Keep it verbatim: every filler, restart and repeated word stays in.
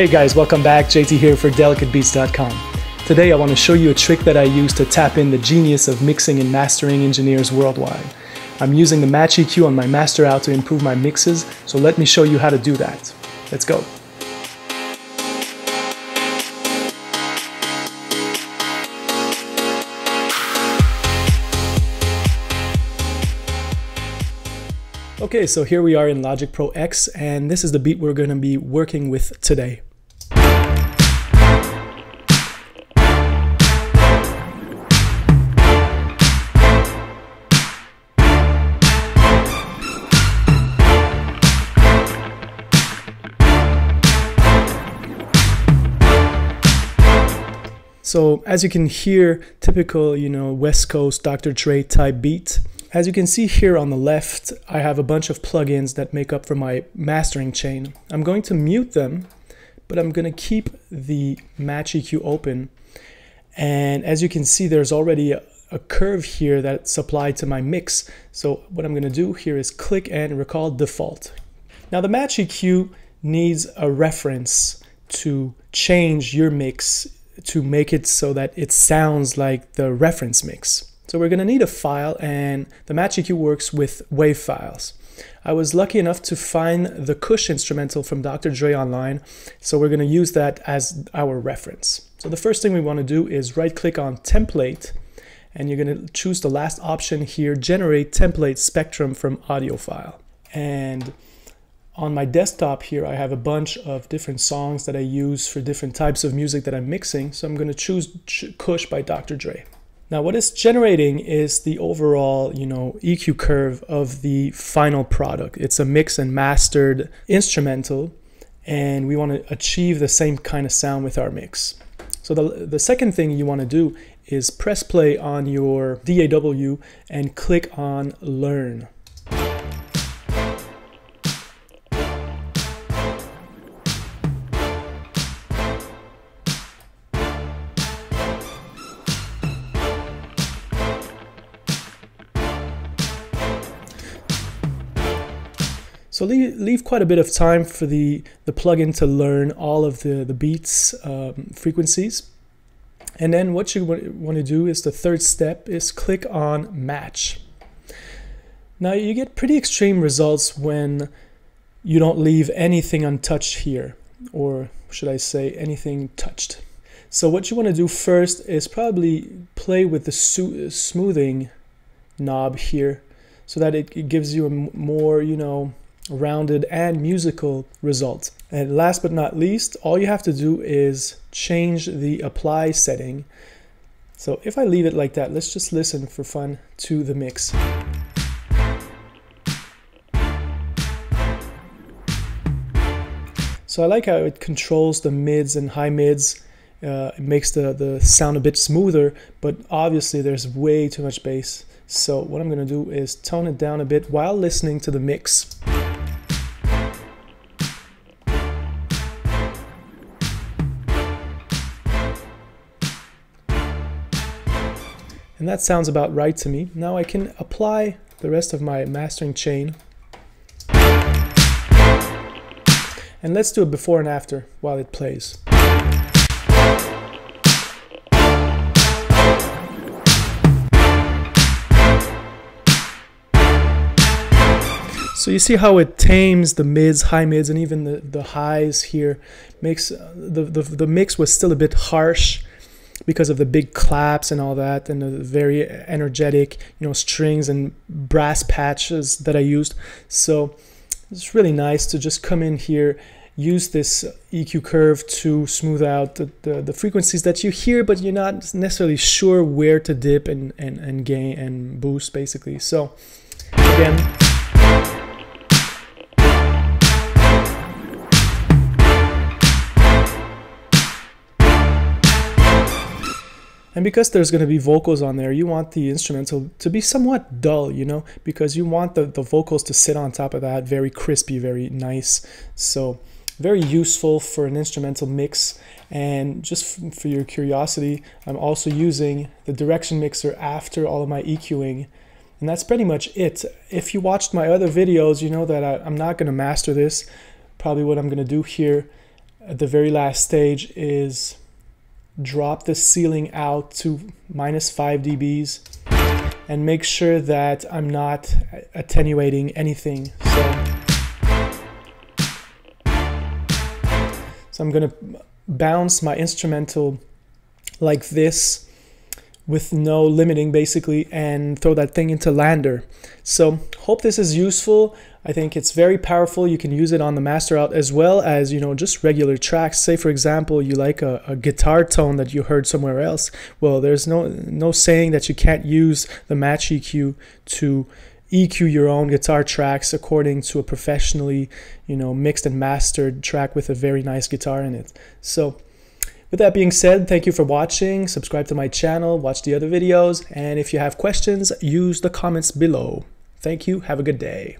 Hey guys, welcome back. J T here for Delicate Beats dot com. Today I want to show you a trick that I use to tap in the genius of mixing and mastering engineers worldwide. I'm using the Match E Q on my master out to improve my mixes, so let me show you how to do that. Let's go. Okay, so here we are in Logic Pro X, and this is the beat we're going to be working with today. So, as you can hear, typical, you know, West Coast Doctor Dre type beat. As you can see here on the left, I have a bunch of plugins that make up for my mastering chain. I'm going to mute them, but I'm going to keep the Match E Q open. And as you can see, there's already a, a curve here that's applied to my mix. So what I'm going to do here is click and recall default. Now the Match E Q needs a reference to change your mix to make it so that it sounds like the reference mix. So we're going to need a file, and the Match E Q works with WAV files. I was lucky enough to find the Kush instrumental from Doctor Dre online, so we're going to use that as our reference. So the first thing we want to do is right-click on Template, and you're going to choose the last option here, Generate Template Spectrum from Audio File. And on my desktop here, I have a bunch of different songs that I use for different types of music that I'm mixing, so I'm going to choose Kush by Doctor Dre. Now what it's generating is the overall, you know, E Q curve of the final product. It's a mix and mastered instrumental, and we want to achieve the same kind of sound with our mix. So the, the second thing you want to do is press play on your D A W and click on Learn. So leave, leave quite a bit of time for the, the plugin to learn all of the, the beats, um, frequencies. And then what you want to do is the third step is click on Match. Now you get pretty extreme results when you don't leave anything untouched here, or should I say anything touched. So what you want to do first is probably play with the smoothing knob here so that it, it gives you a more, you know, rounded and musical result. And last but not least, all you have to do is change the apply setting. So if I leave it like that, let's just listen for fun to the mix. So I like how it controls the mids and high mids. Uh, it makes the, the sound a bit smoother, but obviously there's way too much bass. So what I'm going to do is tone it down a bit while listening to the mix. And that sounds about right to me. Now I can apply the rest of my mastering chain. And let's do it before and after while it plays. So you see how it tames the mids, high mids, and even the, the highs here. Makes the, the, the mix was still a bit harsh because of the big claps and all that, and the very energetic, you know, strings and brass patches that I used. So it's really nice to just come in here, use this E Q curve to smooth out the, the, the frequencies that you hear, but you're not necessarily sure where to dip and, and, and gain and boost, basically. So again... And because there's going to be vocals on there, you want the instrumental to be somewhat dull, you know, because you want the, the vocals to sit on top of that, very crispy, very nice. So very useful for an instrumental mix. And just for your curiosity, I'm also using the direction mixer after all of my EQing. And that's pretty much it. If you watched my other videos, you know that I, I'm not going to master this. Probably what I'm going to do here at the very last stage is drop the ceiling out to minus five d B s and make sure that I'm not attenuating anything. So, so I'm gonna bounce my instrumental like this with no limiting basically and throw that thing into Lander. So hope this is useful. I think it's very powerful. You can use it on the master out as well as, you know, just regular tracks. Say for example you like a, a guitar tone that you heard somewhere else. Well, there's no no saying that you can't use the Match E Q to E Q your own guitar tracks according to a professionally, you know, mixed and mastered track with a very nice guitar in it. So with that being said, thank you for watching, subscribe to my channel, watch the other videos, and if you have questions, use the comments below. Thank you, have a good day.